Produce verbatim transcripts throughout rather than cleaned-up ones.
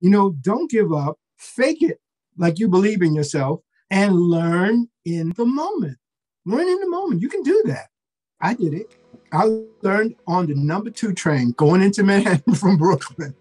you know, don't give up, fake it like you believe in yourself, and learn in the moment. Learn in the moment. You can do that. I did it. I learned on the number two train going into Manhattan from Brooklyn.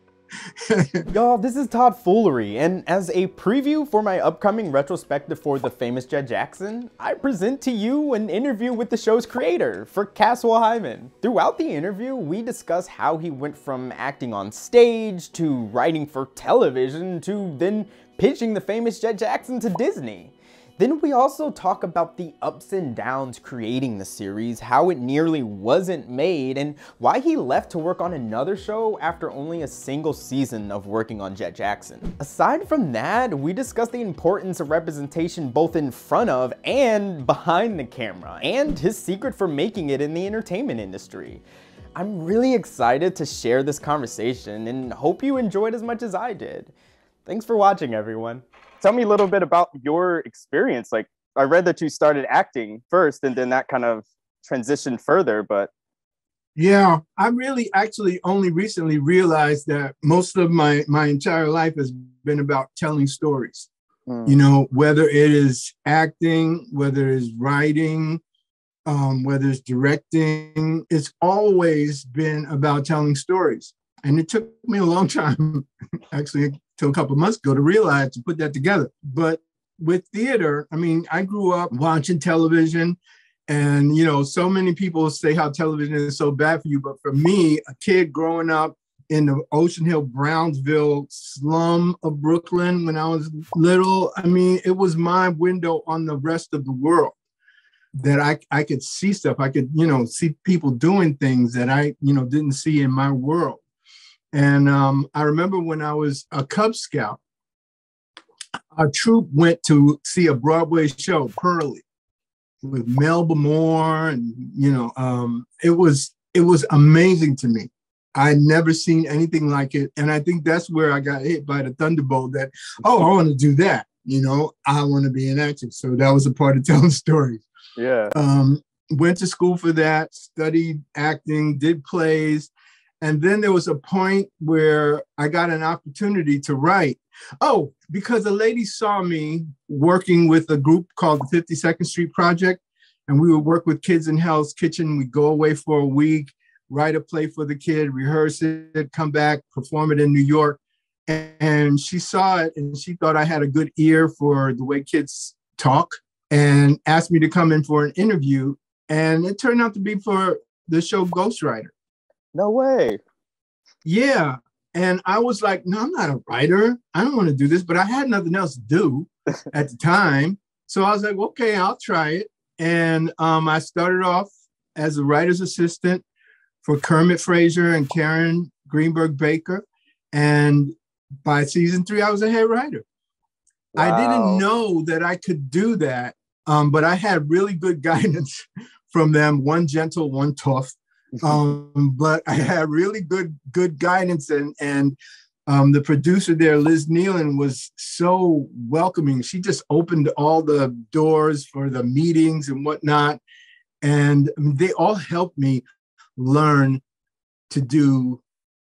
Y'all, this is Todd Foolery, and as a preview for my upcoming retrospective for The Famous Jett Jackson, I present to you an interview with the show's creator, Fracaswell Hyman. Throughout the interview, we discuss how he went from acting on stage, to writing for television, to then pitching The Famous Jett Jackson to Disney. Then we also talk about the ups and downs creating the series, how it nearly wasn't made, and why he left to work on another show after only a single season of working on Jett Jackson. Aside from that, we discuss the importance of representation both in front of and behind the camera, and his secret for making it in the entertainment industry. I'm really excited to share this conversation and hope you enjoyed as much as I did. Thanks for watching, everyone. Tell me a little bit about your experience. Like, I read that you started acting first and then that kind of transitioned further, but. Yeah, I really actually only recently realized that most of my, my entire life has been about telling stories. Mm. You know, whether it is acting, whether it's writing, um, whether it's directing, it's always been about telling stories. And it took me a long time, actually, till a couple of months ago to realize to put that together. But with theater, I mean, I grew up watching television, and, you know, so many people say how television is so bad for you. But for me, a kid growing up in the Ocean Hill-Brownsville slum of Brooklyn when I was little, I mean, it was my window on the rest of the world that I, I could see stuff. I could, you know, see people doing things that I, you know, didn't see in my world. And um, I remember when I was a Cub Scout, our troupe went to see a Broadway show, Pearly, with Melba Moore, and you know, um, it was it was amazing to me. I'd never seen anything like it, and I think that's where I got hit by the thunderbolt that, oh, I want to do that. You know, I want to be an actor. So that was a part of telling stories. Yeah. Um, went to school for that, studied acting, did plays. And then there was a point where I got an opportunity to write. Oh, because a lady saw me working with a group called the fifty-second Street Project, and we would work with kids in Hell's Kitchen. We'd go away for a week, write a play for the kid, rehearse it, come back, perform it in New York. And she saw it, and she thought I had a good ear for the way kids talk, and asked me to come in for an interview. And it turned out to be for the show Ghostwriter. No way. Yeah. And I was like, no, I'm not a writer. I don't want to do this, but I had nothing else to do at the time. So I was like, okay, I'll try it. And um, I started off as a writer's assistant for Kermit Fraser and Karen Greenberg Baker. And by season three, I was a head writer. Wow. I didn't know that I could do that, um, but I had really good guidance from them. One gentle, one tough. um, but I had really good, good guidance, and and um, the producer there, Liz Nealon, was so welcoming. She just opened all the doors for the meetings and whatnot, and they all helped me learn to do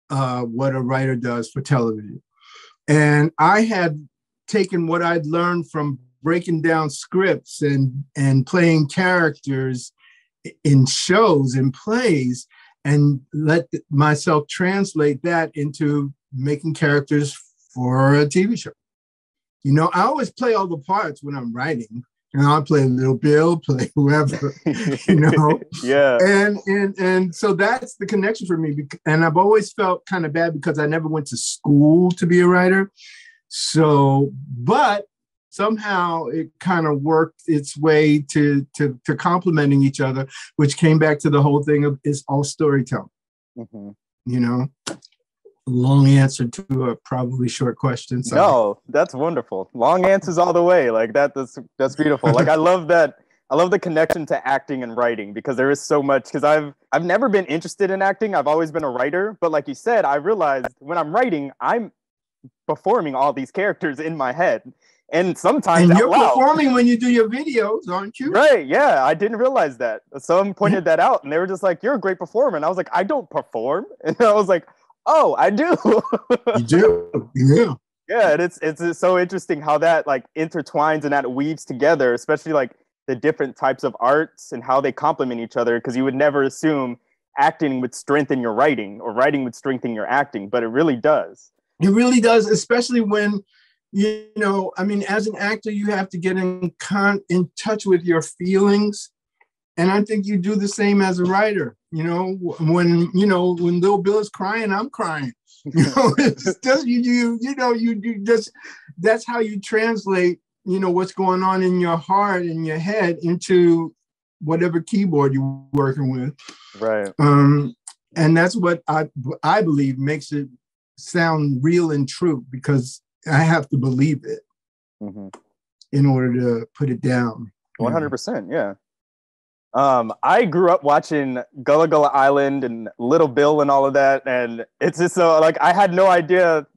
uh, what a writer does for television. And I had taken what I'd learned from breaking down scripts and and playing characters in shows and plays, and let myself translate that into making characters for a T V show. You know, I always play all the parts when I'm writing. You know, I play Little Bill, play whoever, you know? Yeah. And, and, and so that's the connection for me. And I've always felt kind of bad because I never went to school to be a writer. So, but somehow it kind of worked its way to, to, to complementing each other, which came back to the whole thing of it's all storytelling. Mm-hmm. You know, long answer to a probably short question. So. No, that's wonderful. Long answers all the way. Like that, that's, that's beautiful. Like, I love that. I love the connection to acting and writing, because there is so much, because I've, I've never been interested in acting. I've always been a writer, but like you said, I realized when I'm writing, I'm performing all these characters in my head. And sometimes and you're out performing loud when you do your videos, aren't you? Right. Yeah. I didn't realize that. Someone pointed that out, and they were just like, you're a great performer. And I was like, I don't perform. And I was like, oh, I do. You do. Yeah. Yeah, and it's it's just so interesting how that like intertwines and that weaves together, especially like the different types of arts and how they complement each other, because you would never assume acting would strengthen your writing or writing would strengthen your acting, but it really does. It really does, especially when, you know, I mean, as an actor, you have to get in con in touch with your feelings. And I think you do the same as a writer. You know, when, you know, when Little Bill is crying, I'm crying. You know, it's just, you, you, you know, you do just, that's how you translate, you know, what's going on in your heart and your head into whatever keyboard you're working with. Right. Um, and that's what I, I believe makes it sound real and true, because I have to believe it mm-hmm. in order to put it down. one hundred percent. Yeah. Um, I grew up watching Gullah Gullah Island and Little Bill and all of that, and it's just so, like, I had no idea.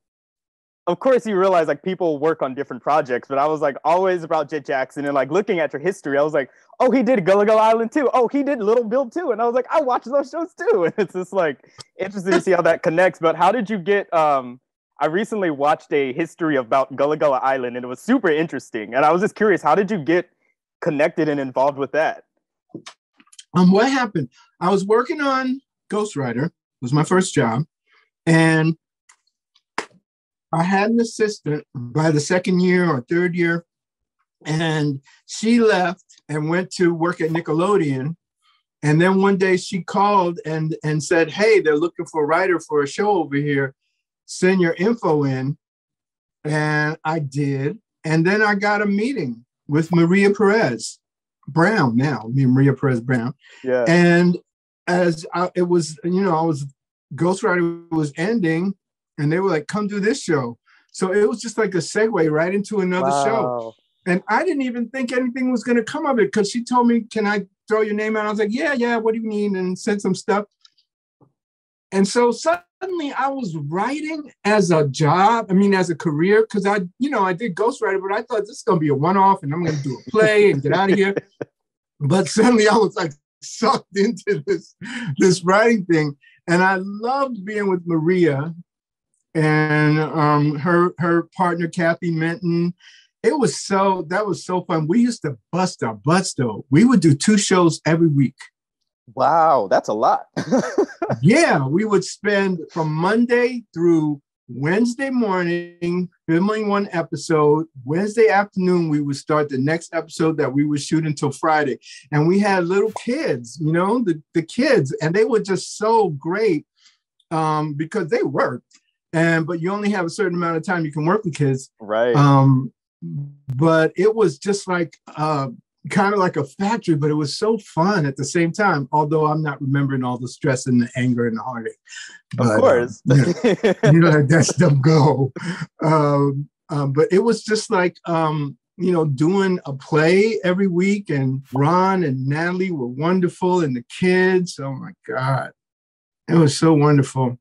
Of course, you realize, like, people work on different projects, but I was, like, always about Jett Jackson, and, like, looking at your history, I was like, oh, he did Gullah Gullah Island, too. Oh, he did Little Bill, too. And I was like, I watch those shows, too. And it's just, like, interesting to see how that connects. But how did you get, um, I recently watched a history about Gullah Gullah Island, and it was super interesting. And I was just curious, how did you get connected and involved with that? Um, what happened? I was working on Ghostwriter. It was my first job. And I had an assistant by the second year or third year. And she left and went to work at Nickelodeon. And then one day she called and, and said, hey, they're looking for a writer for a show over here. Send your info in. And I did. And then I got a meeting with Maria Perez Brown now, me and Maria Perez Brown. Yeah. And as I, it was, you know, I was, Ghostwriter was ending and they were like, come do this show. So it was just like a segue right into another wow. show. And I didn't even think anything was going to come of it, because she told me, can I throw your name out? I was like, yeah, yeah, what do you need? And sent some stuff. And so suddenly I was writing as a job, I mean, as a career, because I, you know, I did Ghostwriter, but I thought this is going to be a one-off and I'm going to do a play and get out of here. But suddenly I was like sucked into this, this writing thing. And I loved being with Maria and um, her, her partner, Kathy Minton. It was so, that was so fun. We used to bust our butts though. We would do two shows every week. Wow, that's a lot. Yeah, we would spend from Monday through Wednesday morning filming one episode. Wednesday afternoon, we would start the next episode that we would shoot until Friday. And we had little kids, you know, the, the kids, and they were just so great um, because they worked. And but you only have a certain amount of time you can work with kids. Right. Um, but it was just like... Uh, kind of like a factory, but it was so fun at the same time, although I'm not remembering all the stress and the anger and the heartache. But, of course. Um, yeah, you know, let that stuff go. Um, um, but it was just like, um, you know, doing a play every week, and Ron and Natalie were wonderful, and the kids, oh my God. It was so wonderful.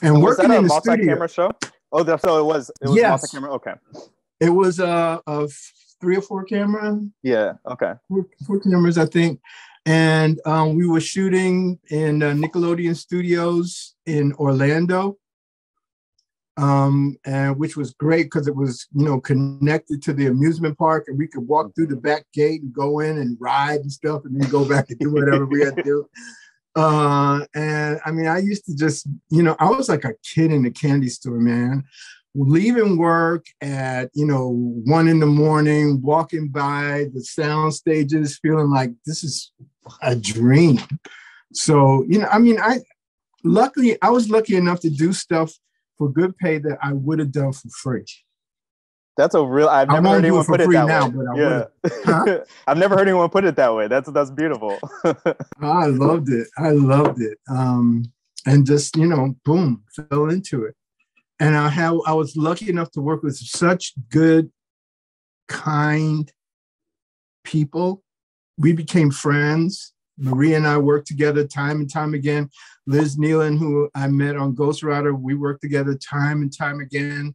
And so working in the studio. Was that a multi-camera show? Oh, the, so it was, it was yes. multi-camera, okay. It was uh, a... three or four cameras. Yeah, okay. Four, four cameras, I think. And um, we were shooting in uh, Nickelodeon Studios in Orlando, um, and which was great because it was, you know, connected to the amusement park, and we could walk through the back gate and go in and ride and stuff, and then go back and do whatever we had to do. Uh, and I mean, I used to just, you know, I was like a kid in a candy store, man. Leaving work at, you know, one in the morning, walking by the sound stages, feeling like this is a dream. So, you know, I mean, I luckily, I was lucky enough to do stuff for good pay that I would have done for free. That's a real, I've never heard anyone put it that now, way. But I yeah. huh? I've never heard anyone put it that way. That's, that's beautiful. I loved it. I loved it. Um, and just, you know, boom, fell into it. And I, have, I was lucky enough to work with such good, kind people. We became friends. Maria and I worked together time and time again. Liz Nealon, who I met on Ghostwriter, we worked together time and time again.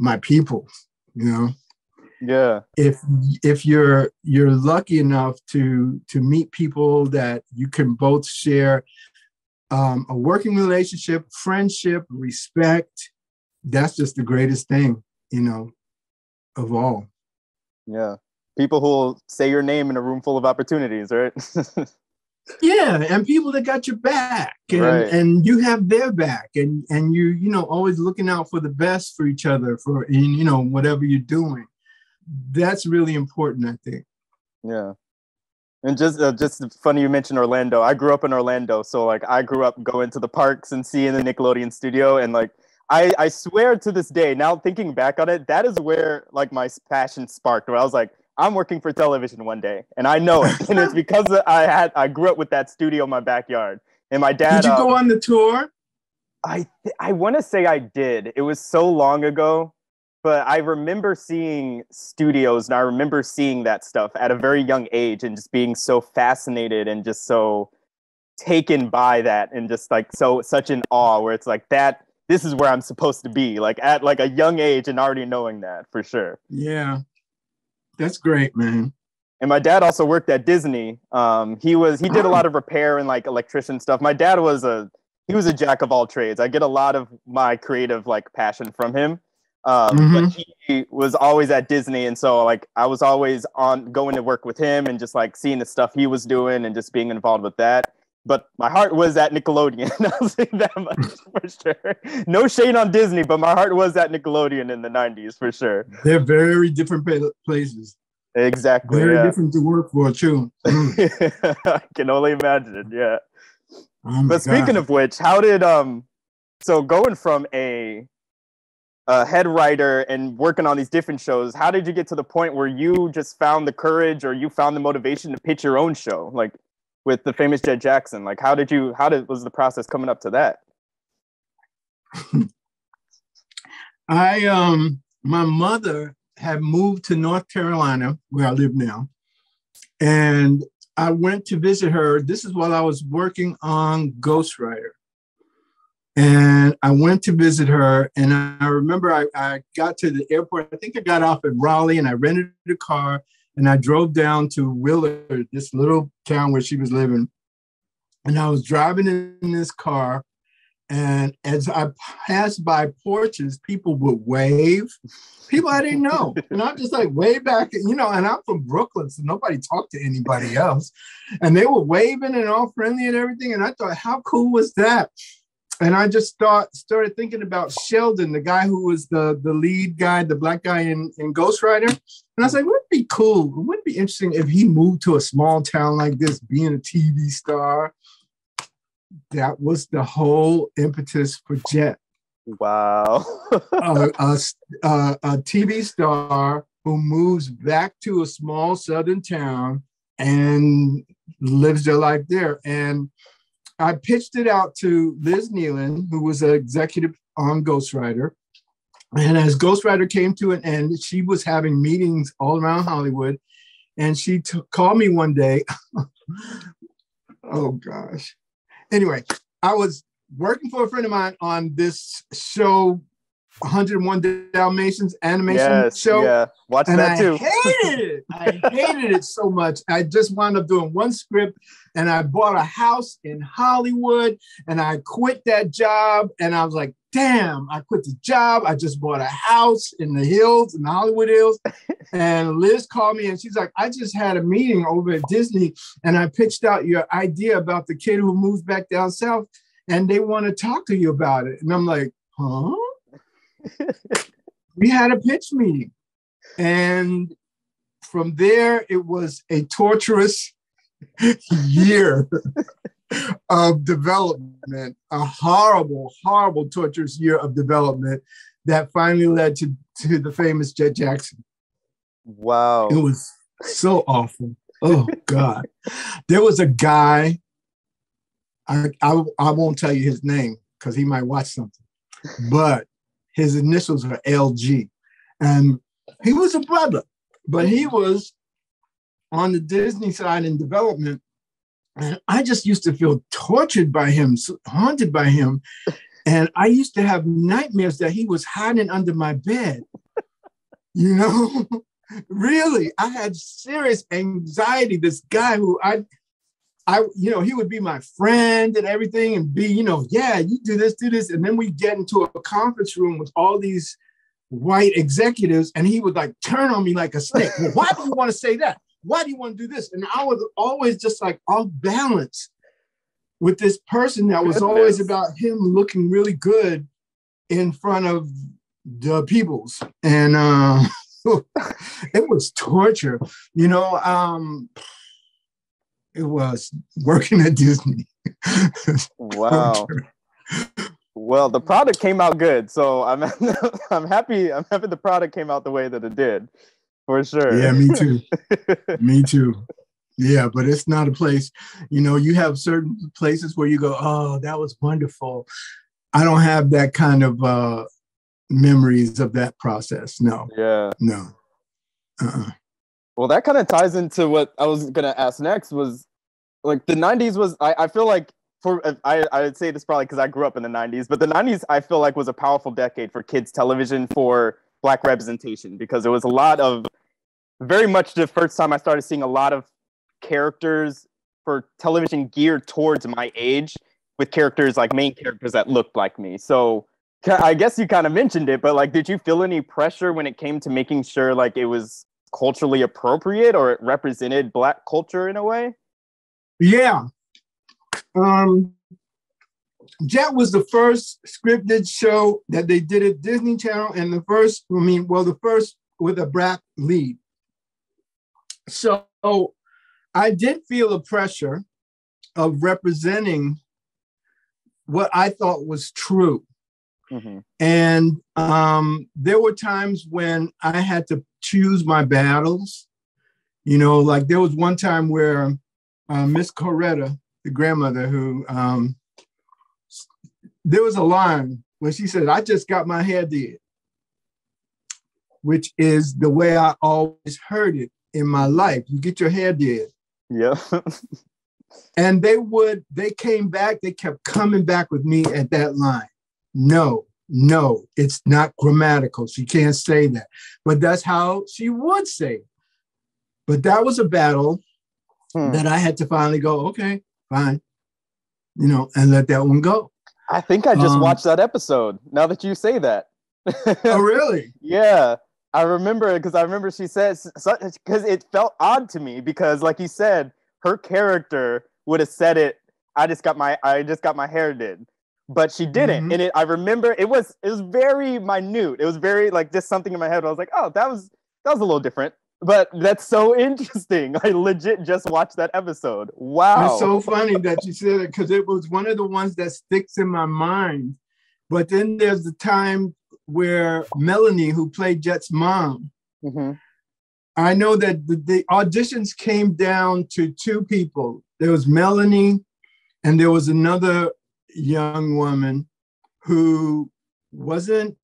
My people, you know? Yeah. If if you're you're lucky enough to to meet people that you can both share Um, a working relationship, friendship, respect, that's just the greatest thing, you know, of all. Yeah. People who will say your name in a room full of opportunities, right? Yeah, and people that got your back, and, right. and you have their back, and and you you know always looking out for the best for each other, for in you know whatever you're doing. That's really important, I think. Yeah, and just uh, just funny you mentioned Orlando. I grew up in Orlando, so like I grew up going to the parks and seeing the Nickelodeon studio, and like I I swear to this day, now thinking back on it, that is where like my passion sparked. Where I was like, I'm working for television one day, and I know it. And it's because I had I grew up with that studio in my backyard. And my dad. Did you go um, on the tour? I th- I want to say I did. It was so long ago, but I remember seeing studios, and I remember seeing that stuff at a very young age, and just being so fascinated and just so taken by that, and just like so such an awe, where it's like that. This is where I'm supposed to be, like at like a young age, and already knowing that for sure. Yeah. That's great, man. And my dad also worked at Disney. Um, he was he did a lot of repair and like electrician stuff. My dad was a he was a jack of all trades. I get a lot of my creative like passion from him. Um, mm-hmm. But he was always at Disney, and so like I was always on going to work with him and just like seeing the stuff he was doing and just being involved with that. But my heart was at Nickelodeon. I'll say that much for sure. No shade on Disney, but my heart was at Nickelodeon in the nineties for sure. They're very different places. Exactly. Very yeah. different to work for, too. I can only imagine, yeah. Oh but speaking God. of which, how did, um, so going from a, a head writer and working on these different shows, how did you get to the point where you just found the courage or you found the motivation to pitch your own show? Like, with The Famous Jett Jackson, like how did you, how did was the process coming up to that? I, um, my mother had moved to North Carolina, where I live now, and I went to visit her. This is while I was working on Ghostwriter, and I went to visit her, and I remember I, I got to the airport. I think I got off at Raleigh, and I rented a car. And I drove down to Willard, this little town where she was living. And I was driving in this car. And as I passed by porches, people would wave. People I didn't know. And I'm just like way back, you know, and I'm from Brooklyn, so nobody talked to anybody else. And they were waving and all friendly and everything. And I thought, how cool was that? And I just start, started thinking about Sheldon, the guy who was the, the lead guy, the black guy in, in Ghostwriter. And I was like, wouldn't it be cool? Wouldn't it be interesting if he moved to a small town like this, being a T V star? That was the whole impetus for Jett. Wow. a, a, a, a T V star who moves back to a small southern town and lives their life there. And I pitched it out to Liz Nealon, who was an executive on Ghostwriter. And as Ghostwriter came to an end, she was having meetings all around Hollywood. And she t- called me one day. Oh, gosh. Anyway, I was working for a friend of mine on this show, one oh one Dalmatians animation yes, show. Yeah, watch and that I too. I hated it. I hated it so much. I just wound up doing one script, and I bought a house in Hollywood, and I quit that job. And I was like, damn, I quit the job. I just bought a house in the hills, in the Hollywood Hills. And Liz called me, and she's like, I just had a meeting over at Disney, and I pitched out your idea about the kid who moves back down south, and they want to talk to you about it. And I'm like, huh? We had a pitch meeting, and from there it was a torturous year of development, a horrible, horrible, torturous year of development that finally led to, to The Famous Jett Jackson. Wow. It was so awful. Oh, God. There was a guy, I, I, I won't tell you his name because he might watch something, but his initials were L G. And he was a brother, but he was on the Disney side in development. And I just used to feel tortured by him, haunted by him. And I used to have nightmares that he was hiding under my bed. You know, really, I had serious anxiety. This guy who I, I, you know, he would be my friend and everything and be, you know, yeah, you do this, do this. And then we get into a conference room with all these white executives and he would like turn on me like a snake. Well, why do you want to say that? Why do you want to do this? And I was always just like off balance with this person that was Goodness. always about him looking really good in front of the peoples. And uh, it was torture, you know. Um, it was working at Disney. Wow. Well, the product came out good, so I'm I'm happy. I'm happy the product came out the way that it did, for sure. Yeah, me too. Me too. Yeah, but it's not a place, you know, you have certain places where you go, oh, that was wonderful. I don't have that kind of uh, memories of that process. No. Yeah. No. Uh-uh. Well, that kind of ties into what I was going to ask next was, like, the nineties was, I, I feel like, for I, I would say this probably because I grew up in the nineties, but the nineties, I feel like, was a powerful decade for kids television, for Black representation, because it was a lot of, very much the first time I started seeing a lot of characters for television geared towards my age, with characters like main characters that looked like me. So I guess you kind of mentioned it, but like, did you feel any pressure when it came to making sure like it was culturally appropriate or it represented Black culture in a way? Yeah. Um, Jet was the first scripted show that they did at Disney Channel, and the first, I mean, well, the first with a Black lead. So I did feel the pressure of representing what I thought was true. Mm-hmm. And um, there were times when I had to choose my battles. You know, like there was one time where uh, Miss Coretta, the grandmother who, um, there was a line where she said, I just got my hair did, which is the way I always heard it in my life. You get your hair did. Yeah. And they would, they came back, they kept coming back with me at that line. No, no, it's not grammatical. She can't say that. But that's how she would say it. But that was a battle hmm. that I had to finally go, okay, fine. You know, and let that one go. I think I just um, watched that episode, now that you say that. Oh, really? Yeah. I remember it because I remember she said, because it felt odd to me because like you said, her character would have said it, I just got my I just got my hair did. But she didn't. Mm-hmm. And it I remember it was it was very minute. It was very like just something in my head. I was like, oh, that was that was a little different. But that's so interesting. I legit just watched that episode. Wow. It's so funny that you said it because it was one of the ones that sticks in my mind. But then there's the time where Melanie, who played Jet's mom, mm-hmm. I know that the, the auditions came down to two people. There was Melanie and there was another young woman who wasn't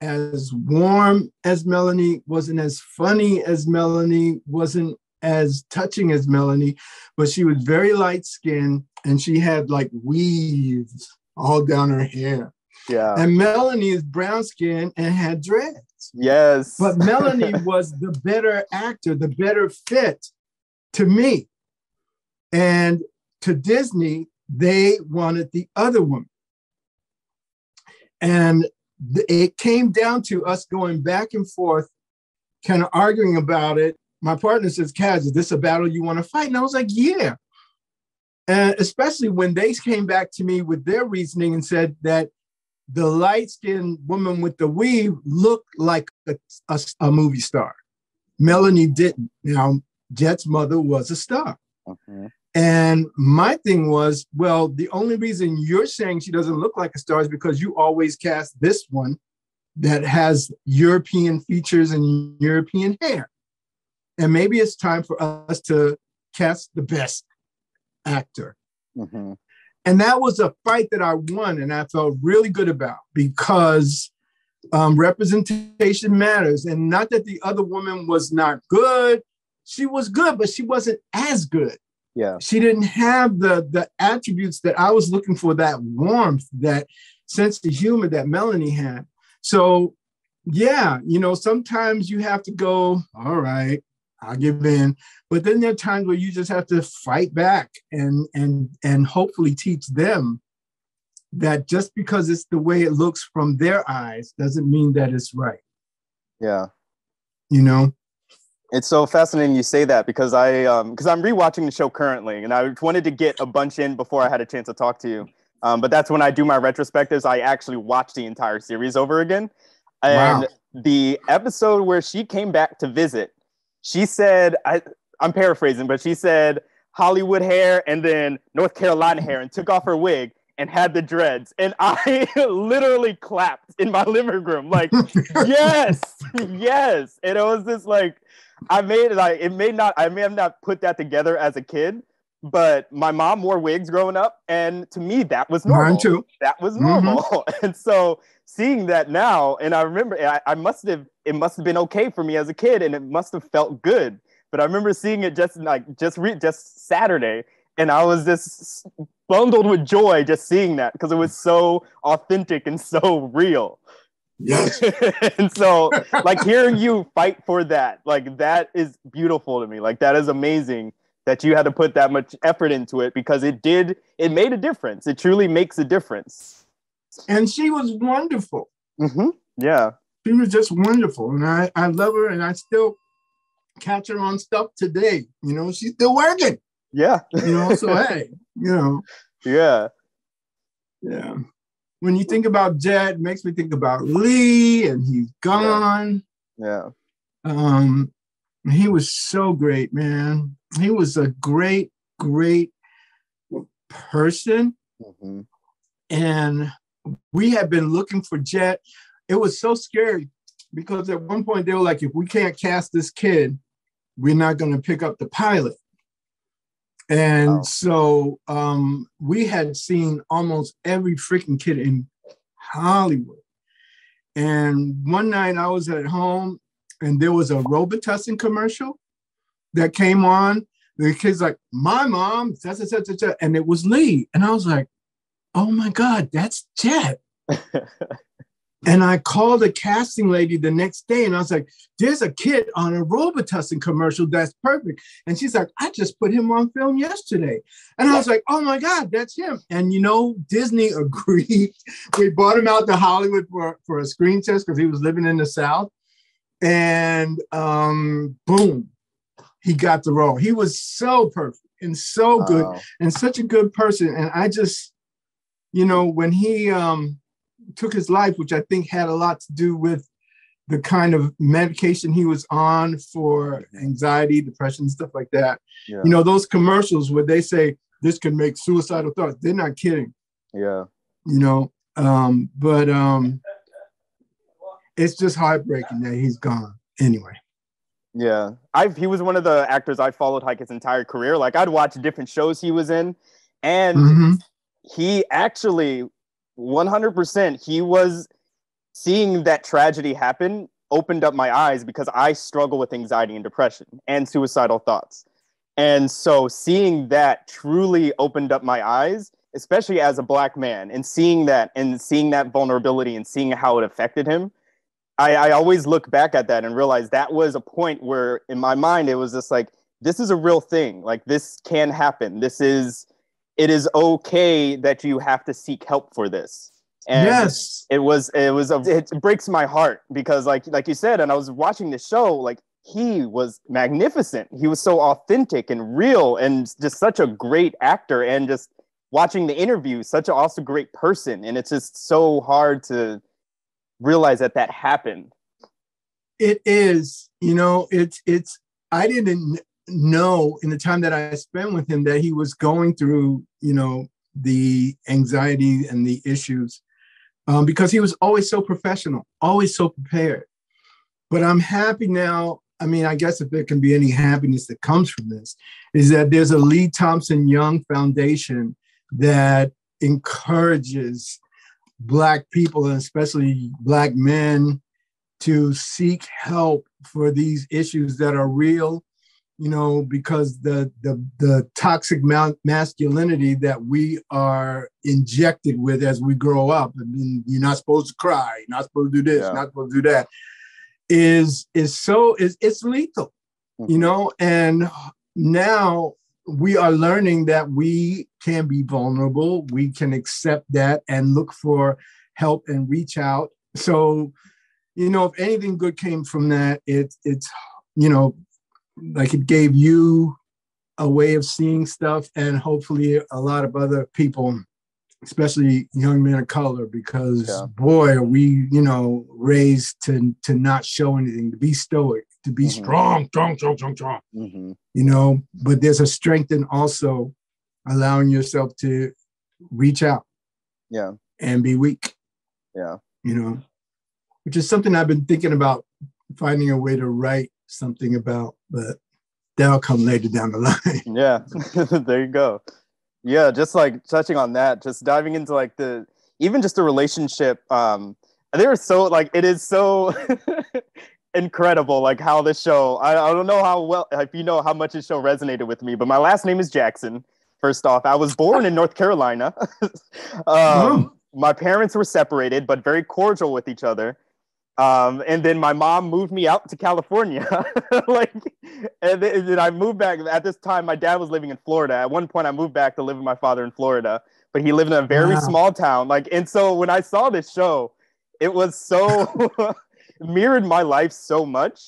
as warm as Melanie, wasn't as funny as Melanie, wasn't as touching as Melanie, but she was very light-skinned and she had like weaves all down her hair. Yeah. And Melanie is brown-skinned and had dreads. Yes. But Melanie was the better actor, the better fit to me. And to Disney, they wanted the other woman. And th- it came down to us going back and forth, kind of arguing about it. My partner says, Kaz, is this a battle you want to fight? And I was like, yeah. And especially when they came back to me with their reasoning and said that the light-skinned woman with the weave looked like a, a, a movie star. Melanie didn't. Now, Jet's mother was a star. Okay. And my thing was, well, the only reason you're saying she doesn't look like a star is because you always cast this one that has European features and European hair. And maybe it's time for us to cast the best actor. Mm-hmm. And that was a fight that I won and I felt really good about because um, representation matters. And not that the other woman was not good. She was good, but she wasn't as good. Yeah. She didn't have the, the attributes that I was looking for, that warmth, that sense of humor that Melanie had. So, yeah, you know, sometimes you have to go, all right, I'll give in. But then there are times where you just have to fight back and and and hopefully teach them that just because it's the way it looks from their eyes doesn't mean that it's right. Yeah. You know? It's so fascinating you say that, because I um because I'm rewatching the show currently, and I wanted to get a bunch in before I had a chance to talk to you. Um, but that's when I do my retrospectives. I actually watch the entire series over again. And wow. The episode where she came back to visit, she said, I, I'm paraphrasing, but she said Hollywood hair and then North Carolina hair, and took off her wig and had the dreads. And I literally clapped in my living room, like, yes, yes. And it was just like, I made it, like, it may not, I may have not put that together as a kid, but my mom wore wigs growing up, and to me, that was normal. Mine too. That was normal. Mm-hmm. And so seeing that now, and I remember, I, I must have, it must have been okay for me as a kid, and it must have felt good. But I remember seeing it just like, just, re- just Saturday, and I was just bundled with joy just seeing that, because it was so authentic and so real. Yes. And so, like, hearing you fight for that, like, that is beautiful to me. Like, that is amazing that you had to put that much effort into it, because it did, it made a difference. It truly makes a difference. And she was wonderful. Mm-hmm. Yeah. She was just wonderful. And I, I love her, and I still catch her on stuff today. You know, she's still working. Yeah. You know, so hey, you know. Yeah. Yeah. When you think about Jett, it makes me think about Lee, and he's gone. Yeah. Yeah. Um, he was so great, man. He was a great, great person. Mm-hmm. And we had been looking for Jett. It was so scary, because at one point they were like, if we can't cast this kid, we're not going to pick up the pilot. And wow. so um, we had seen almost every freaking kid in Hollywood. And one night I was at home, and there was a Robitussin commercial that came on. The kid's like, my mom, da, da, da, da, da. And it was Lee. And I was like, oh my God, that's Jett. And I called the casting lady the next day, and I was like, there's a kid on a Robitussin commercial that's perfect. And she's like, I just put him on film yesterday. And I was like, oh my God, that's him. And you know, Disney agreed. We brought him out to Hollywood for, for a screen test, because he was living in the South. And um, boom, he got the role. He was so perfect and so good oh. and such a good person. And I just, you know, when he um, took his life, which I think had a lot to do with the kind of medication he was on for anxiety, depression, stuff like that. Yeah. You know, those commercials where they say, this can make suicidal thoughts. They're not kidding. Yeah. You know, um, but... Um, it's just heartbreaking that he's gone anyway. Yeah. I've, he was one of the actors I followed like his entire career. Like, I'd watch different shows he was in, and mm-hmm. he actually one hundred percent, he was seeing that tragedy happen, opened up my eyes, because I struggle with anxiety and depression and suicidal thoughts. And so seeing that truly opened up my eyes, especially as a Black man, and seeing that and seeing that vulnerability and seeing how it affected him. I, I always look back at that and realize that was a point where in my mind, it was just like, this is a real thing. Like, this can happen. This is, it is okay that you have to seek help for this. And yes. it was, it was, a, it breaks my heart, because like, like you said, and I was watching the show, like, he was magnificent. He was so authentic and real, and just such a great actor, and just watching the interview, such a also great person. And it's just so hard to realize that that happened. It is, you know, it's, it's, I didn't know in the time that I spent with him that he was going through, you know, the anxiety and the issues, um, because he was always so professional, always so prepared. But I'm happy now. I mean, I guess if there can be any happiness that comes from this, is that there's a Lee Thompson Young Foundation that encourages Black people, and especially Black men, to seek help for these issues that are real, you know, because the the, the toxic masculinity that we are injected with as we grow up, I mean, you're not supposed to cry, you're not supposed to do this, yeah. you're not supposed to do that, is is so, is it's lethal. mm-hmm. you know, and now we are learning that we can be vulnerable. We can accept that and look for help and reach out. So, you know, if anything good came from that, it, it's, you know, like it gave you a way of seeing stuff, and hopefully a lot of other people, especially young men of color, because yeah. boy, are we, you know, raised to to not show anything, to be stoic, to be mm-hmm. strong, strong, strong, strong, strong, mm-hmm. you know, but there's a strength in also allowing yourself to reach out yeah, and be weak, yeah, you know, which is something I've been thinking about finding a way to write something about, but that'll come later down the line. Yeah, there you go. Yeah, just like touching on that, just diving into like the, even just the relationship, um, they were so like, it is so incredible, like how this show, I, I don't know how well, if you know how much this show resonated with me, but my last name is Jackson. First off, I was born in North Carolina. um, mm. My parents were separated, but very cordial with each other. Um, and then my mom moved me out to California, like, and then, and then I moved back. At this time, my dad was living in Florida. At one point, I moved back to live with my father in Florida, but he lived in a very wow. small town. Like, and so when I saw this show, it was so mirrored my life so much.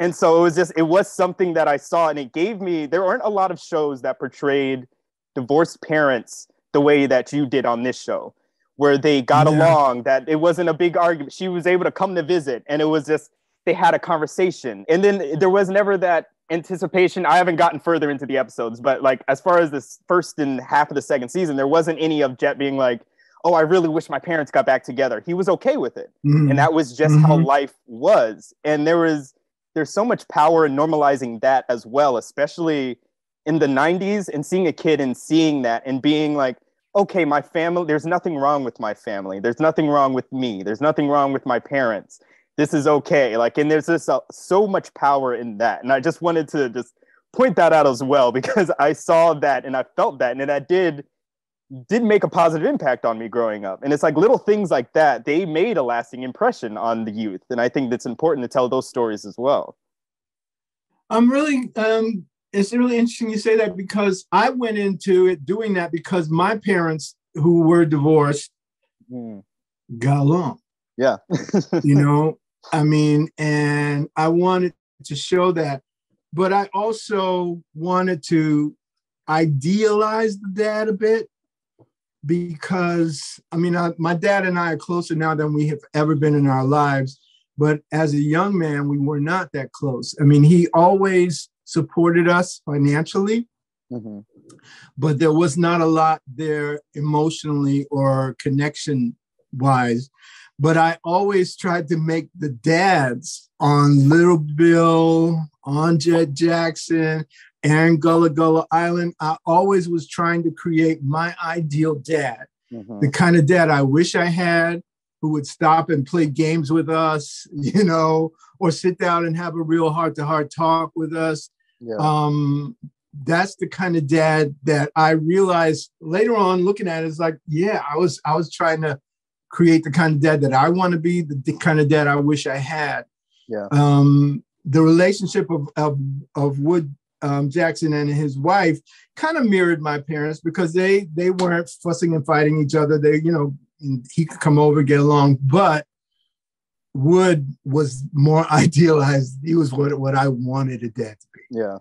And so it was just, it was something that I saw, and it gave me, there aren't a lot of shows that portrayed divorced parents the way that you did on this show, where they got yeah. along, that it wasn't a big argument. She was able to come to visit, and it was just, they had a conversation. And then there was never that anticipation. I haven't gotten further into the episodes, but like, as far as this first and half of the second season, there wasn't any of Jett being like, oh, I really wish my parents got back together. He was okay with it. Mm-hmm. And that was just mm-hmm. how life was. And there was, there's so much power in normalizing that as well, especially in the nineties, and seeing a kid and seeing that and being like, okay, my family, there's nothing wrong with my family. There's nothing wrong with me. There's nothing wrong with my parents. This is okay. Like, and there's just uh, so much power in that. And I just wanted to just point that out as well, because I saw that and I felt that, and that did, did make a positive impact on me growing up. And it's like little things like that, they made a lasting impression on the youth. And I think that's important to tell those stories as well. I'm really, um, It's really interesting you say that, because I went into it doing that because my parents, who were divorced, mm. got along. Yeah. You know, I mean, and I wanted to show that. But I also wanted to idealize the dad a bit, because, I mean, I, my dad and I are closer now than we have ever been in our lives. But as a young man, we were not that close. I mean, he always supported us financially, mm-hmm. but there was not a lot there emotionally or connection wise. But I always tried to make the dads on Little Bill, on Jett Jackson, and Gullah Gullah Island, I always was trying to create my ideal dad, mm-hmm. the kind of dad I wish I had, who would stop and play games with us, you know, or sit down and have a real heart-to-heart talk with us. Yeah. Um, that's the kind of dad that I realized later on looking at it is like, yeah, I was I was trying to create the kind of dad that I want to be, the, the kind of dad I wish I had. Yeah. Um, the relationship of of, of Wood um, Jackson and his wife kind of mirrored my parents, because they they weren't fussing and fighting each other. They, you know, he could come over, get along, but Wood was more idealized. He was what, what I wanted a dad to be. Yeah.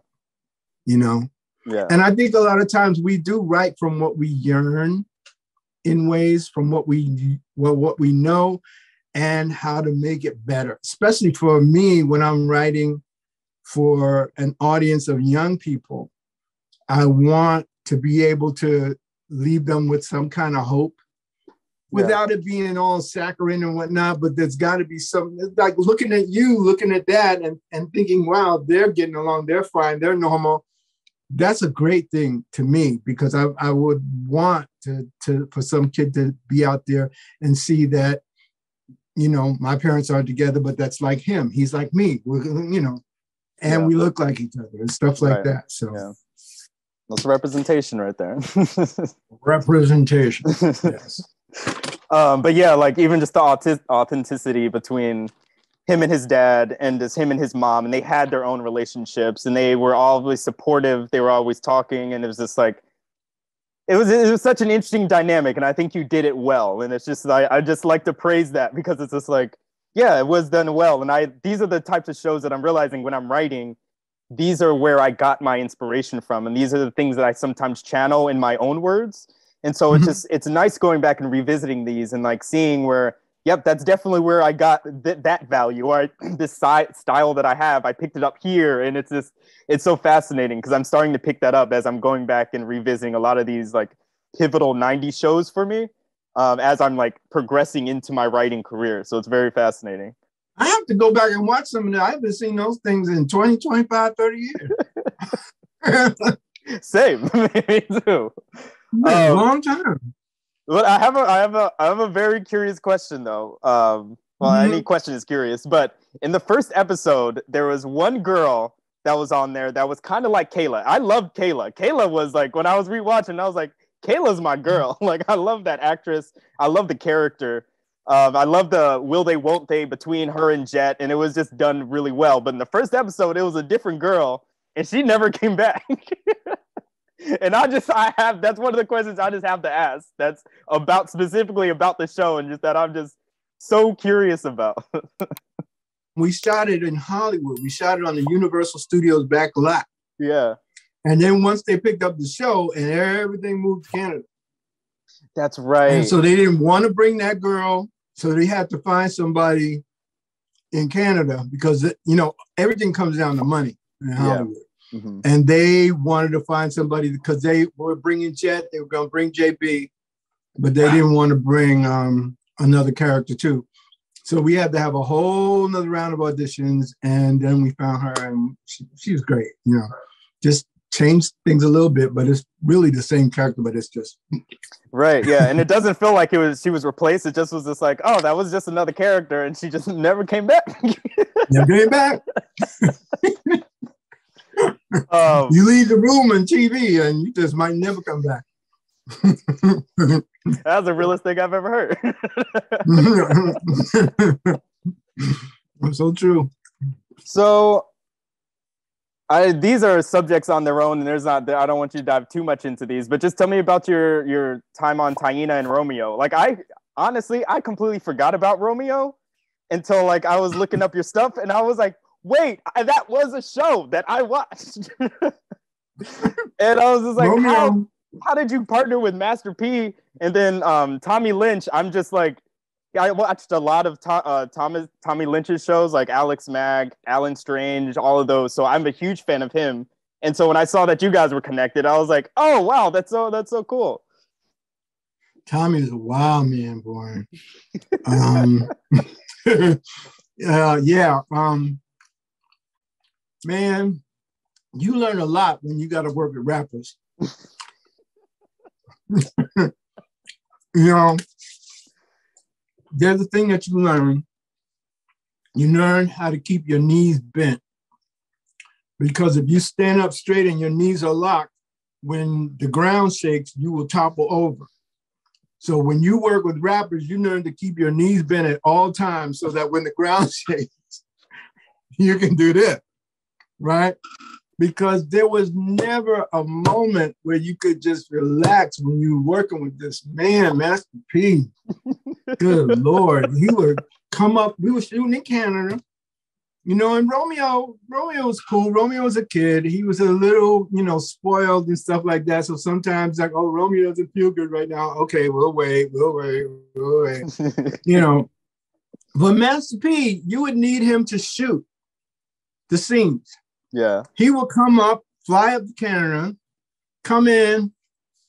You know? Yeah. And I think a lot of times we do write from what we yearn in ways, from what we well, what we know and how to make it better. Especially for me, when I'm writing for an audience of young people, I want to be able to leave them with some kind of hope, without yeah. it being all saccharine and whatnot. But there's got to be something, like looking at you, looking at that and, and thinking, wow, they're getting along, they're fine, they're normal. That's a great thing to me, because I, I would want to, to for some kid to be out there and see that, you know, my parents aren't together, but that's like him. He's like me, we're, you know, and yeah. we look like each other and stuff like right. that. So yeah. that's representation right there. Representation, yes. Um, but yeah, like even just the aut- authenticity between him and his dad and this him and his mom, and they had their own relationships, and they were always supportive. They were always talking, and it was just like, it was it was such an interesting dynamic, and I think you did it well. And it's just, I, I just like to praise that, because it's just like, yeah, it was done well. And I these are the types of shows that I'm realizing when I'm writing, these are where I got my inspiration from, and these are the things that I sometimes channel in my own words. And so mm-hmm. it's just, it's nice going back and revisiting these and like seeing where, yep, that's definitely where I got th- that value, or this side style that I have, I picked it up here. And it's just, it's so fascinating, because I'm starting to pick that up as I'm going back and revisiting a lot of these like pivotal nineties shows for me, um, as I'm like progressing into my writing career. So it's very fascinating. I have to go back and watch some of that. I haven't seen those things in twenty, twenty-five, thirty years. Same. Me too. Um, a long time. Well, I have a, I have a, I have a very curious question though. Um, well, mm-hmm. any question is curious. But in the first episode, there was one girl that was on there that was kind of like Kayla. I loved Kayla. Kayla was like, when I was rewatching, I was like, Kayla's my girl. Like, I love that actress. I love the character. Um, I love the will they, won't they between her and Jet, and it was just done really well. But in the first episode, it was a different girl, and she never came back. And I just, I have, that's one of the questions I just have to ask. That's about, specifically about the show, and just that I'm just so curious about. We shot it in Hollywood. We shot it on the Universal Studios back lot. Yeah. And then once they picked up the show, and everything moved to Canada. That's right. And so they didn't want to bring that girl. So they had to find somebody in Canada, because, you know, everything comes down to money in Hollywood. Yeah. Mm-hmm. And they wanted to find somebody, because they were bringing Jet, they were going to bring J B, but they didn't want to bring um, another character too. So we had to have a whole another round of auditions, and then we found her, and she, she was great. You know, just changed things a little bit, but it's really the same character, but it's just right. Yeah, and it doesn't feel like it was she was replaced. It just was just like, oh, that was just another character, and she just never came back. Never came back. Um, you leave the room and T V, and you just might never come back. That's the realest thing I've ever heard. So true. So, I these are subjects on their own, and there's not. I don't want you to dive too much into these, but just tell me about your your time on Taina and Romeo. Like, I honestly, I completely forgot about Romeo until like I was looking up your stuff, and I was like, wait, I, that was a show that I watched. And I was just like, Romeo. how how did you partner with Master P? And then um, Tommy Lynch, I'm just like, I watched a lot of to- uh, Thomas, Tommy Lynch's shows, like Alex Mack, Alan Strange, all of those. So I'm a huge fan of him. And so when I saw that you guys were connected, I was like, oh, wow, that's so that's so cool. Tommy is a wild man, boy. um, uh, yeah. Um, Man, you learn a lot when you got to work with rappers. You know, there's a thing that you learn. You learn how to keep your knees bent. Because if you stand up straight and your knees are locked, when the ground shakes, you will topple over. So when you work with rappers, you learn to keep your knees bent at all times so that when the ground shakes, you can do this. Right? Because there was never a moment where you could just relax when you were working with this man, Master P. Good Lord. He would come up. We were shooting in Canada. You know, and Romeo, Romeo was cool. Romeo was a kid. He was a little, you know, spoiled and stuff like that. So sometimes like, oh, Romeo doesn't feel good right now. Okay, we'll wait, we'll wait, we'll wait. You know. But Master P, you would need him to shoot the scenes. Yeah. He will come up, fly up to Canada, come in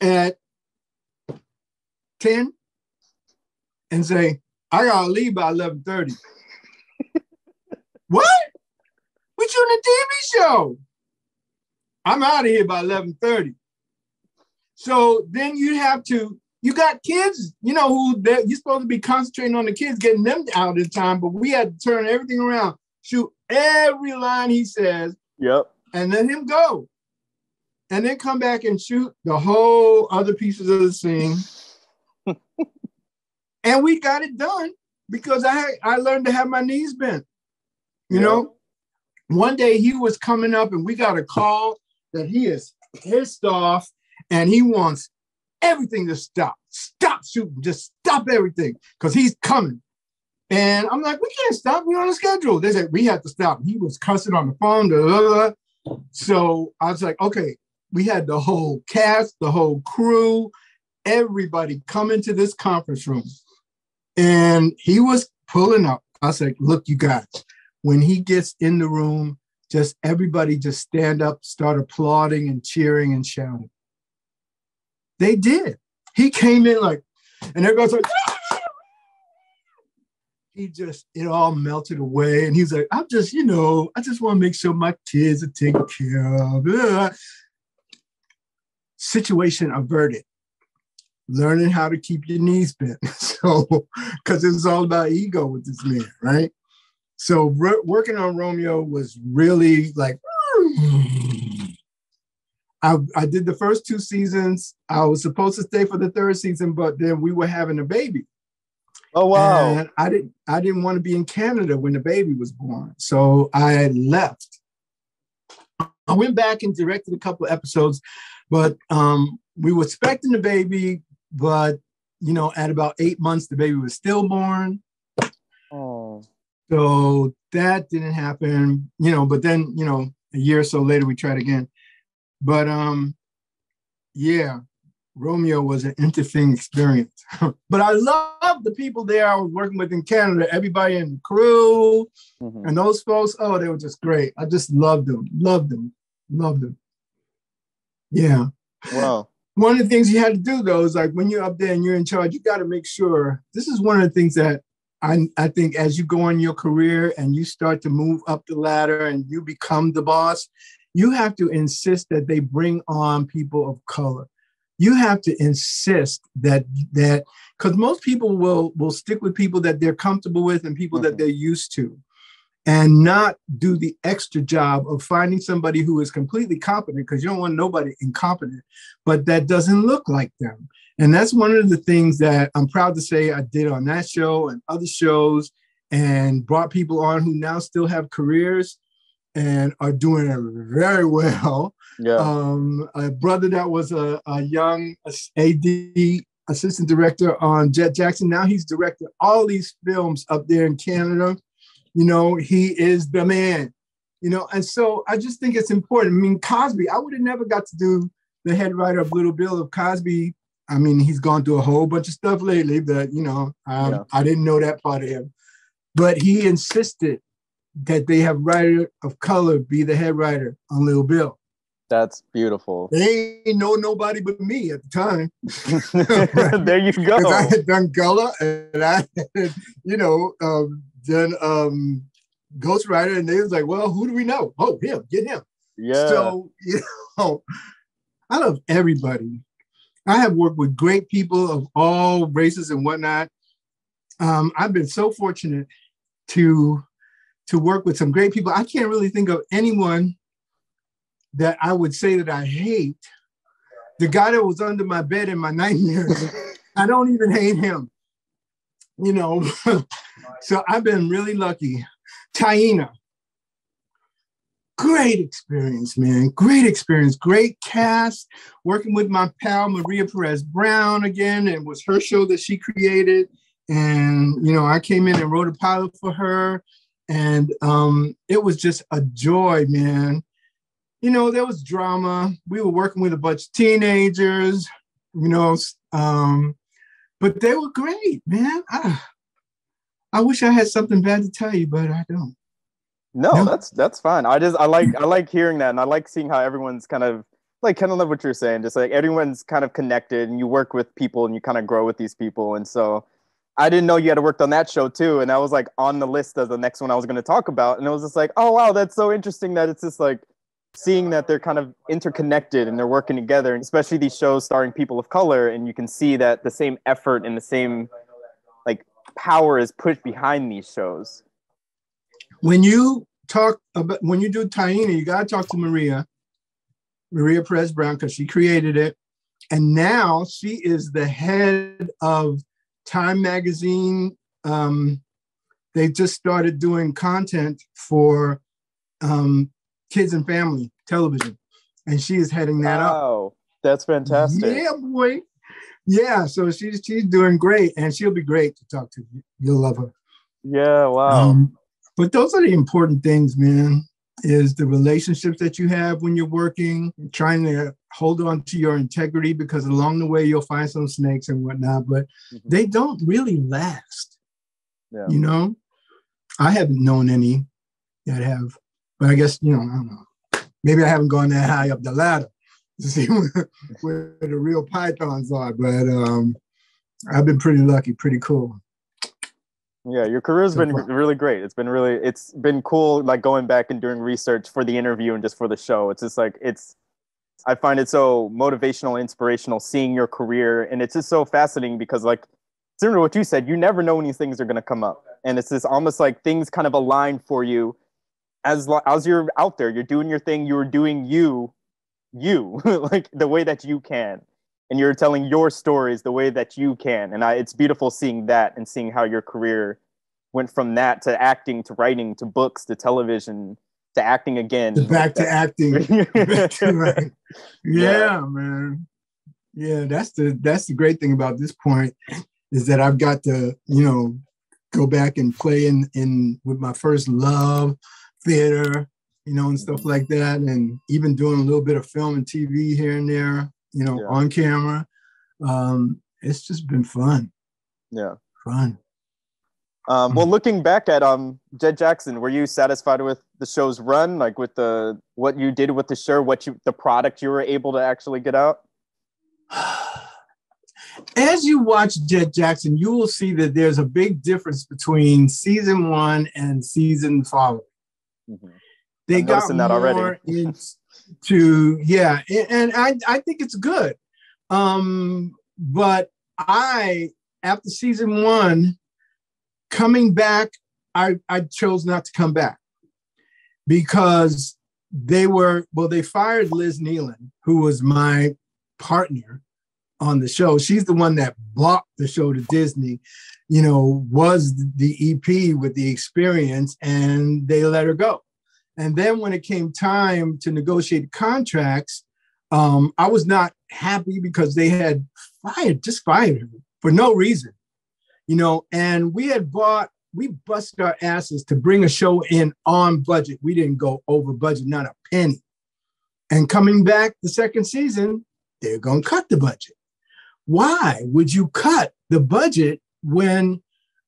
at ten and say, I gotta leave by eleven thirty. What? We're shooting a T V show. I'm out of here by eleven thirty. So then you have to, you got kids, you know, who you're supposed to be concentrating on the kids, getting them out in time, but we had to turn everything around. Shoot every line he says, yep, and let him go. And then come back and shoot the whole other pieces of the scene. And we got it done because I I learned to have my knees bent. You yeah. know, one day he was coming up and we got a call that he is pissed off and he wants everything to stop. Stop shooting. Just stop everything because he's coming. And I'm like, we can't stop. We're on a schedule. They said, we have to stop. He was cussing on the phone. Blah, blah, blah. So I was like, okay, we had the whole cast, the whole crew, everybody come into this conference room. And he was pulling up. I was like, look, you guys, when he gets in the room, just everybody just stand up, start applauding and cheering and shouting. They did. He came in like, and everybody's like, he just, it all melted away. And he's like, I'm just, you know, I just want to make sure my kids are taken care of. Ugh. Situation averted. Learning how to keep your knees bent. So, because it was all about ego with this man, right? So re- working on Romeo was really like, I, I did the first two seasons. I was supposed to stay for the third season, but then we were having a baby. Oh, wow. And I didn't I didn't want to be in Canada when the baby was born. So I left. I went back and directed a couple of episodes, but um, we were expecting the baby, but, you know, at about eight months, the baby was stillborn. Oh. So that didn't happen, you know, but then, you know, a year or so later, we tried again. But, um, yeah. Romeo was an interesting experience, but I love the people there I was working with in Canada, everybody in the crew mm-hmm. and those folks. Oh, they were just great. I just loved them, loved them, loved them. Yeah. Wow. One of the things you had to do though, is like when you're up there and you're in charge, you got to make sure, this is one of the things that I, I think as you go in your career and you start to move up the ladder and you become the boss, you have to insist that they bring on people of color. You have to insist that, that because most people will, will stick with people that they're comfortable with and people mm-hmm. that they're used to and not do the extra job of finding somebody who is completely competent because you don't want nobody incompetent, but that doesn't look like them. And that's one of the things that I'm proud to say I did on that show and other shows and brought people on who now still have careers and are doing it very well. Yeah. Um, a brother that was a, a young A D assistant director on Jett Jackson. Now he's directed all these films up there in Canada. You know, he is the man, you know, and so I just think it's important. I mean, Cosby, I would have never got to do the head writer of Little Bill if Cosby. I mean, he's gone through a whole bunch of stuff lately that, you know, um, yeah. I didn't know that part of him, but he insisted that they have writer of color be the head writer on Little Bill. That's beautiful. They ain't know nobody but me at the time. Right? There you go. I had done Gullah and I had, you know, um, done um, Ghostwriter, and they was like, well, who do we know? Oh, him, get him. Yeah. So, you know, I love everybody. I have worked with great people of all races and whatnot. Um, I've been so fortunate to... to work with some great people. I can't really think of anyone that I would say that I hate. The guy that was under my bed in my nightmares, I don't even hate him, you know? So I've been really lucky. Taina, great experience, man. Great experience, great cast. Working with my pal, Maria Perez Brown again, and it was her show that she created. And, you know, I came in and wrote a pilot for her. And um, it was just a joy, man. You know, there was drama. We were working with a bunch of teenagers, you know, um, but they were great, man. I, I wish I had something bad to tell you, but I don't. No, no, that's that's fine. I just I like I like hearing that, and I like seeing how everyone's kind of like kind of love what you're saying. Just like everyone's kind of connected, and you work with people, and you kind of grow with these people, and so. I didn't know you had worked on that show too. And I was like on the list as the next one I was going to talk about. And it was just like, oh, wow, that's so interesting that it's just like seeing that they're kind of interconnected and they're working together. And especially these shows starring people of color. And you can see that the same effort and the same like power is put behind these shows. When you talk about, when you do Taina, you got to talk to Maria, Maria Perez Brown, because she created it. And now she is the head of Time Magazine um, they just started doing content for um, kids and family television. And she is heading that wow, up. Oh, that's fantastic. Yeah, boy. Yeah, so she's she's doing great, and she'll be great to talk to. You'll love her. Yeah, wow. Um, but those are the important things, man, is the relationships that you have when you're working, trying to hold on to your integrity, because along the way you'll find some snakes and whatnot, but mm-hmm. they don't really last. Yeah. You know? I haven't known any that have, but I guess, you know, I don't know. Maybe I haven't gone that high up the ladder to see where, where the real pythons are, but um, I've been pretty lucky, pretty cool. Yeah, your career's been really great. It's been really, it's been cool, like going back and doing research for the interview and just for the show. It's just like, it's, I find it so motivational, inspirational, seeing your career. And it's just so fascinating because, like, similar to what you said, you never know when these things are going to come up. And it's just almost like things kind of align for you as, as you're out there, you're doing your thing, you're doing you, you, like the way that you can. And you're telling your stories the way that you can. And I, it's beautiful seeing that and seeing how your career went from that to acting, to writing, to books, to television, to acting again. Back like to acting. Back to, like, yeah, yeah, man. Yeah, that's the that's the great thing about this point is that I've got to, you know, go back and play in, in with my first love, theater, you know, and stuff like that. And even doing a little bit of film and T V here and there. You know, yeah. on camera. Um, it's just been fun. Yeah. Fun. Um, well, looking back at um, Jett Jackson, were you satisfied with the show's run? Like with the, what you did with the show, what you, the product you were able to actually get out? As you watch Jett Jackson, you will see that there's a big difference between season one and season five. Mm-hmm. They I'm got that more already. In, to yeah and I, I think it's good um but I after season one coming back I I chose not to come back because they were well they fired Liz Nealon, who was my partner on the show. She's the one that bought the show to Disney, you know, was the E P with the experience, and they let her go. And then when it came time to negotiate contracts, um, I was not happy because they had fired, just fired her for no reason, you know, and we had bought, we busted our asses to bring a show in on budget. We didn't go over budget, not a penny. And coming back the second season, they're going to cut the budget. Why would you cut the budget when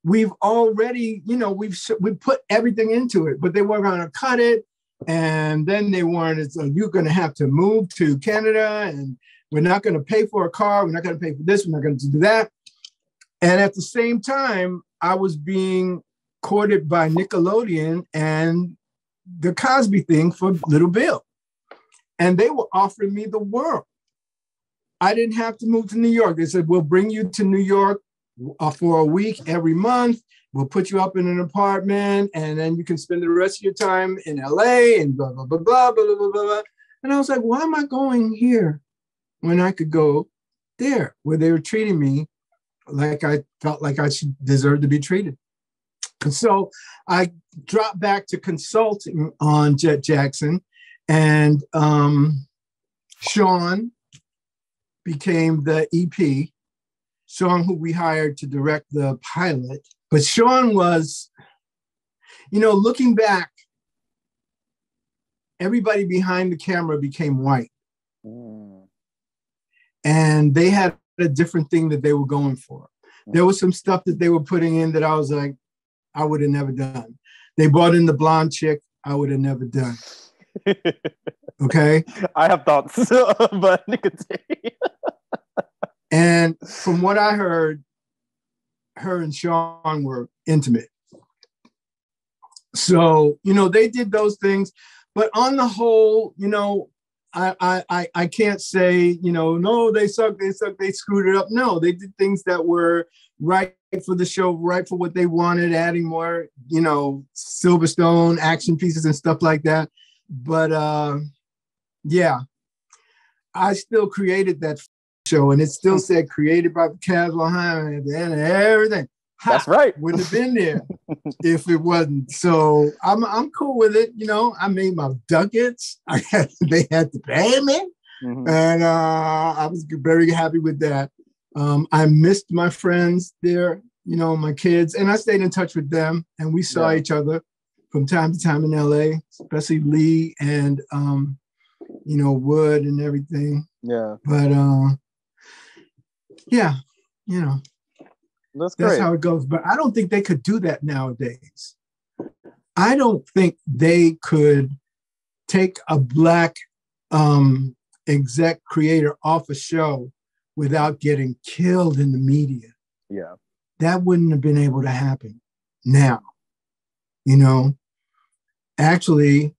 we've already, you know, we've we put everything into it, but they were going to cut it. And then they wanted, so you're going to have to move to Canada and we're not going to pay for a car. We're not going to pay for this. We're not going to do that. And at the same time, I was being courted by Nickelodeon and the Cosby thing for Little Bill. And they were offering me the world. I didn't have to move to New York. They said, we'll bring you to New York for a week every month. We'll put you up in an apartment and then you can spend the rest of your time in L A and blah, blah, blah, blah, blah, blah, blah. And I was like, why am I going here when I could go there where they were treating me like I felt like I deserved to be treated? And so I dropped back to consulting on Jett Jackson, and um, Sean became the E P. Sean, who we hired to direct the pilot. But Sean was, you know, looking back, everybody behind the camera became white. Mm. And they had a different thing that they were going for. There was some stuff that they were putting in that I was like, I would have never done. They brought in the blonde chick, I would have never done. Okay? I have thoughts, but I could say. And from what I heard, her and Sean were intimate. So, you know, they did those things. But on the whole, you know, I I I can't say, you know, no, they suck, they suck, they screwed it up. No, they did things that were right for the show, right for what they wanted, adding more, you know, Silverstone action pieces and stuff like that. But uh, yeah, I still created that show, and it still said created by Fracaswell Hyman at the end of everything. That's right. Wouldn't have been there if it wasn't. So I'm I'm cool with it. You know, I made my ducats. I had, they had to pay me. Mm-hmm. And uh, I was very happy with that. Um, I missed my friends there, you know, my kids. And I stayed in touch with them. And we saw yeah. each other from time to time in L A, especially Lee and, um, you know, Wood and everything. Yeah. But, uh, yeah, you know. That's, That's how it goes. But I don't think they could do that nowadays. I don't think they could take a Black um, exec creator off a show without getting killed in the media. Yeah. That wouldn't have been able to happen now. You know, actually,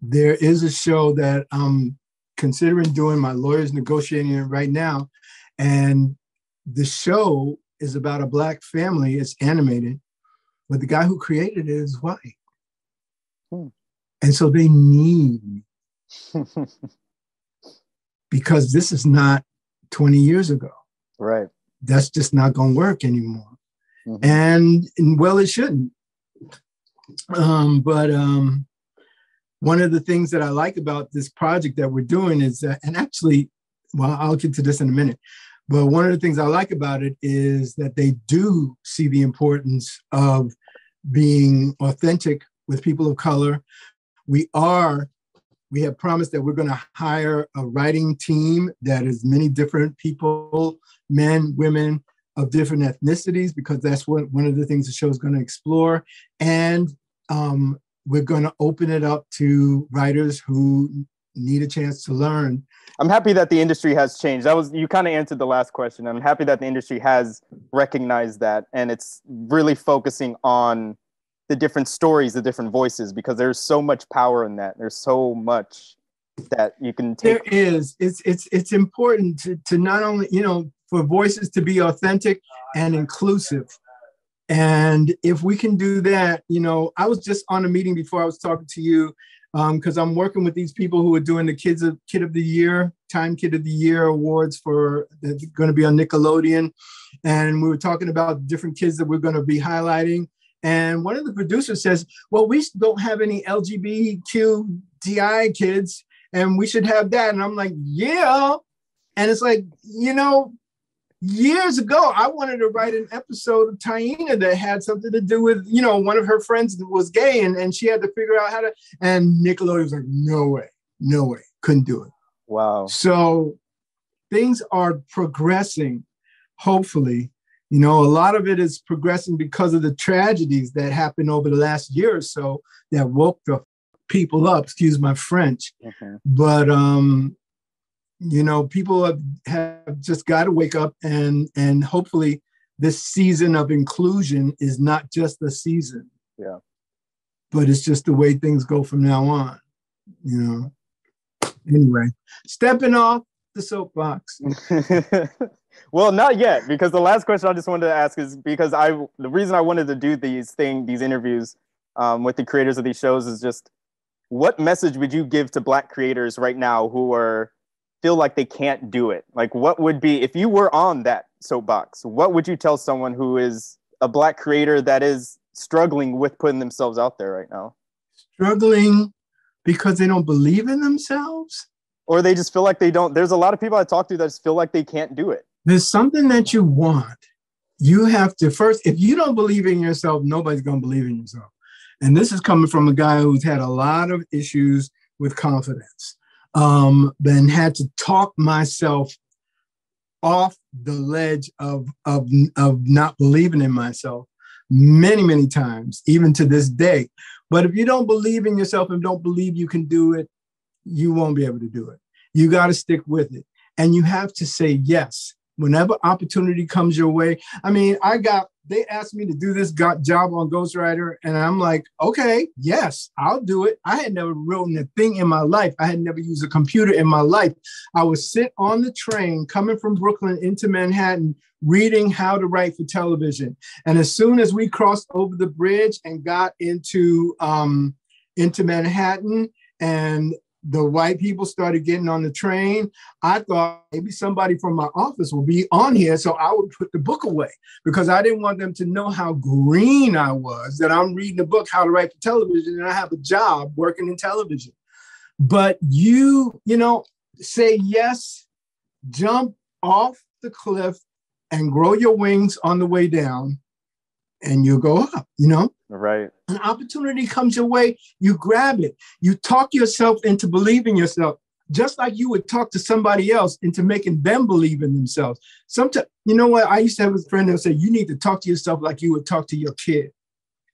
there is a show that I'm considering doing. My lawyer's negotiating it right now. And the show is about a Black family. It's animated, but the guy who created it is white. Hmm. And so they need me. Because this is not twenty years ago. Right. That's just not going to work anymore. Mm-hmm. And, and well, it shouldn't. Um, but um, one of the things that I like about this project that we're doing is that, and actually, well, I'll get to this in a minute. But one of the things I like about it is that they do see the importance of being authentic with people of color. We are, we have promised that we're going to hire a writing team that is many different people, men, women of different ethnicities, because that's what one of the things the show is going to explore. And um, we're going to open it up to writers who need a chance to learn. I'm happy that the industry has changed. That was, you kind of answered the last question. I'm happy that the industry has recognized that, and it's really focusing on the different stories, the different voices, because there's so much power in that. There's so much that you can take. There is. It's it's it's important to, to not only, you know, for voices to be authentic and inclusive. And if we can do that, you know, I was just on a meeting before I was talking to you, because um, I'm working with these people who are doing the Kids of, Kid of the Year, Time Kid of the Year awards for, that's going to be on Nickelodeon. And we were talking about different kids that we're going to be highlighting. And one of the producers says, well, we don't have any L G B T Q I kids, and we should have that. And I'm like, yeah. And it's like, you know, years ago, I wanted to write an episode of Taina that had something to do with, you know, one of her friends was gay, and, and she had to figure out how to, and Nickelodeon was like, no way, no way, couldn't do it. Wow. So things are progressing, hopefully. You know, a lot of it is progressing because of the tragedies that happened over the last year or so that woke the people up, excuse my French. Mm-hmm. But, um, you know, people have, have just got to wake up, and and hopefully this season of inclusion is not just a season. Yeah. But it's just the way things go from now on, you know. Anyway, stepping off the soapbox. Well, not yet, because the last question I just wanted to ask is because I the reason I wanted to do these thing, these interviews um, with the creators of these shows is just, what message would you give to Black creators right now who are feel like they can't do it? Like, what would be, if you were on that soapbox, what would you tell someone who is a Black creator that is struggling with putting themselves out there right now? Struggling because they don't believe in themselves? Or they just feel like they don't, there's a lot of people I talk to that just feel like they can't do it. There's something that you want. You have to first, if you don't believe in yourself, nobody's going to believe in yourself. And this is coming from a guy who's had a lot of issues with confidence. Um, then had to talk myself off the ledge of, of, of not believing in myself many, many times, even to this day. But if you don't believe in yourself and don't believe you can do it, you won't be able to do it. You got to stick with it. And you have to say yes whenever opportunity comes your way. I mean, I got, they asked me to do this got job on Ghostwriter, and I'm like, okay, yes, I'll do it. I had never written a thing in my life. I had never used a computer in my life. I would sit on the train coming from Brooklyn into Manhattan, reading how to write for television. And as soon as we crossed over the bridge and got into, um, into Manhattan, and the white people started getting on the train, I thought maybe somebody from my office will be on here. So I would put the book away because I didn't want them to know how green I was, that I'm reading a book, How to Write for Television, and I have a job working in television. But you, you know, say yes, jump off the cliff and grow your wings on the way down, and you'll go up, you know? Right. An opportunity comes your way, you grab it. You talk yourself into believing yourself, just like you would talk to somebody else into making them believe in themselves. Sometimes, you know what? I used to have a friend that would say, you need to talk to yourself like you would talk to your kid.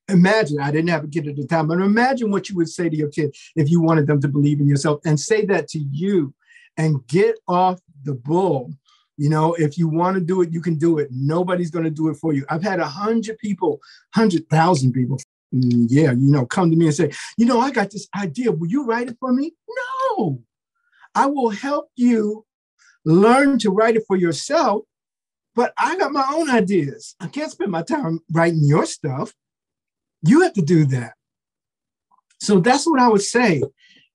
Imagine, I didn't have a kid at the time, but imagine what you would say to your kid if you wanted them to believe in yourself, and say that to you and get off the bull. You know, if you want to do it, you can do it. Nobody's going to do it for you. I've had a hundred people, hundred thousand people, yeah, you know, come to me and say, you know, I got this idea. Will you write it for me? No, I will help you learn to write it for yourself. But I got my own ideas. I can't spend my time writing your stuff. You have to do that. So that's what I would say.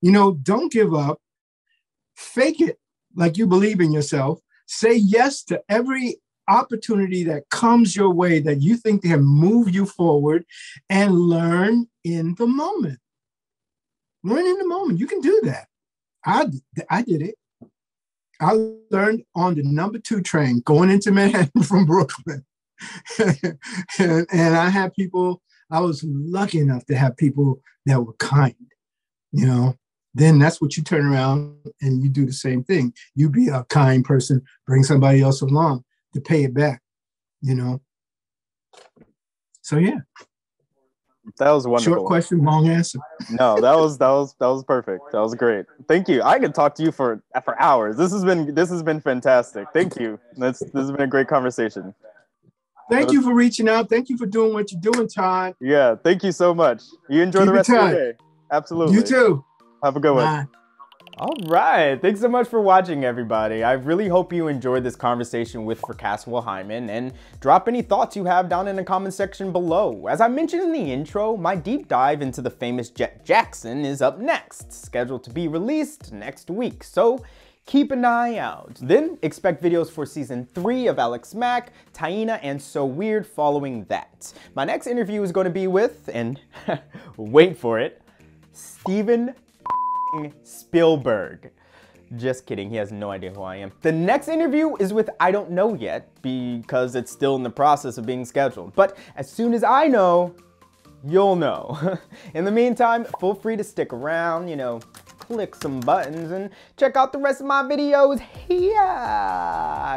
You know, don't give up. Fake it like you believe in yourself. Say yes to every opportunity that comes your way that you think can move you forward, and learn in the moment. Learn in the moment. You can do that. I, I did it. I learned on the number two train going into Manhattan from Brooklyn. and, and I had people, I was lucky enough to have people that were kind, you know. Then that's what you turn around and you do the same thing. You be a kind person, bring somebody else along to pay it back, you know? So, yeah. That was wonderful. Short question, long answer. No, that was, that was, that was perfect. That was great. Thank you. I could talk to you for, for hours. This has been, this has been fantastic. Thank you. That's, this has been a great conversation. Thank was, you for reaching out. Thank you for doing what you're doing, Todd. Yeah. Thank you so much. You enjoy Keep the rest of your day. Absolutely. You too. Have a good one. Bye. All right. Thanks so much for watching, everybody. I really hope you enjoyed this conversation with Fracaswell Hyman, and drop any thoughts you have down in the comment section below. As I mentioned in the intro, my deep dive into The Famous Jett Jackson is up next, scheduled to be released next week. So keep an eye out. Then expect videos for season three of Alex Mack, Taina, and So Weird following that. My next interview is going to be with, and wait for it, Stephen Spielberg. Just kidding, he has no idea who I am. The next interview is with I don't know yet, because it's still in the process of being scheduled. But as soon as I know, you'll know. In the meantime, feel free to stick around, you know, click some buttons and check out the rest of my videos here.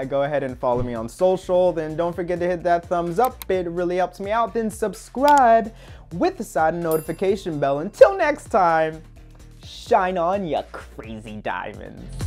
Go ahead and follow me on social. Then don't forget to hit that thumbs up. It really helps me out. Then subscribe with the side notification bell. Until next time, shine on, you crazy diamonds.